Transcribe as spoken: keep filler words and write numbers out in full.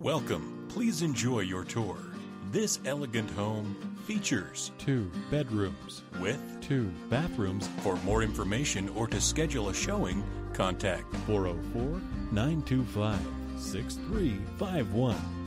Welcome. Please enjoy your tour. This elegant home features two bedrooms with two bathrooms. For more information or to schedule a showing, contact four oh four, nine two five, six three five one.